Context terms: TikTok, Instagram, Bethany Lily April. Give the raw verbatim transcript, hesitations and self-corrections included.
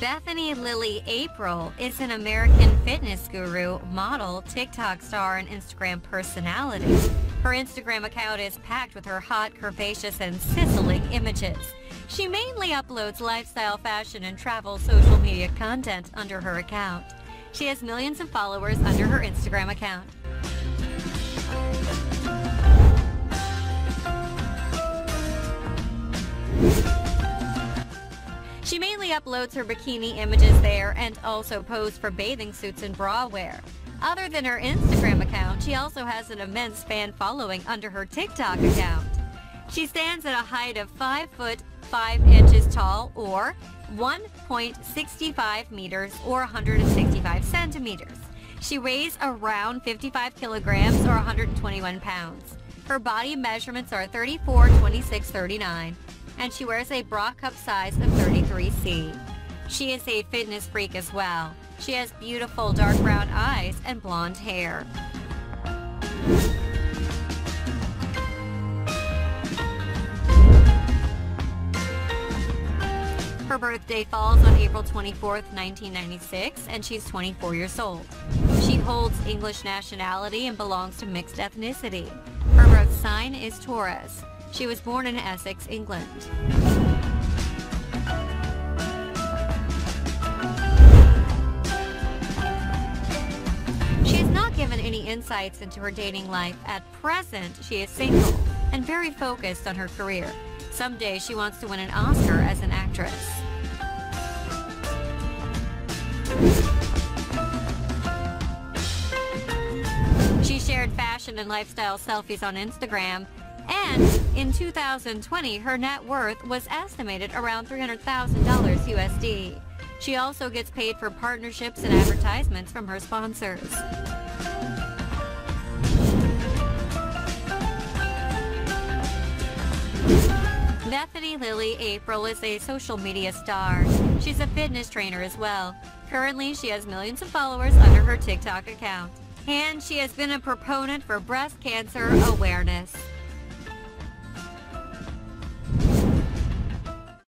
Bethany Lily April is an American fitness guru, model, TikTok star, and Instagram personality. Her Instagram account is packed with her hot, curvaceous, and sizzling images. She mainly uploads lifestyle, fashion, and travel social media content under her account. She has millions of followers under her Instagram account. She mainly uploads her bikini images there and also poses for bathing suits and bra wear. Other than her Instagram account, she also has an immense fan following under her TikTok account. She stands at a height of five foot five inches tall, or one point six five meters or one hundred sixty-five centimeters. She weighs around fifty-five kilograms or one hundred twenty-one pounds. Her body measurements are thirty-four, twenty-six, thirty-nine. And she wears a bra cup size of thirty-three C. She is a fitness freak as well. She has beautiful dark brown eyes and blonde hair. Her birthday falls on April twenty-fourth, nineteen ninety-six, and she's twenty-four years old. She holds English nationality and belongs to mixed ethnicity. Her birth sign is Taurus. She was born in Essex, England. She has not given any insights into her dating life. At present, she is single and very focused on her career. Someday, she wants to win an Oscar as an actress. She shared fashion and lifestyle selfies on Instagram. And in two thousand twenty, her net worth was estimated around three hundred thousand dollars U S D. She also gets paid for partnerships and advertisements from her sponsors. Bethany Lily April is a social media star. She's a fitness trainer as well. Currently, she has millions of followers under her TikTok account. And she has been a proponent for breast cancer awareness.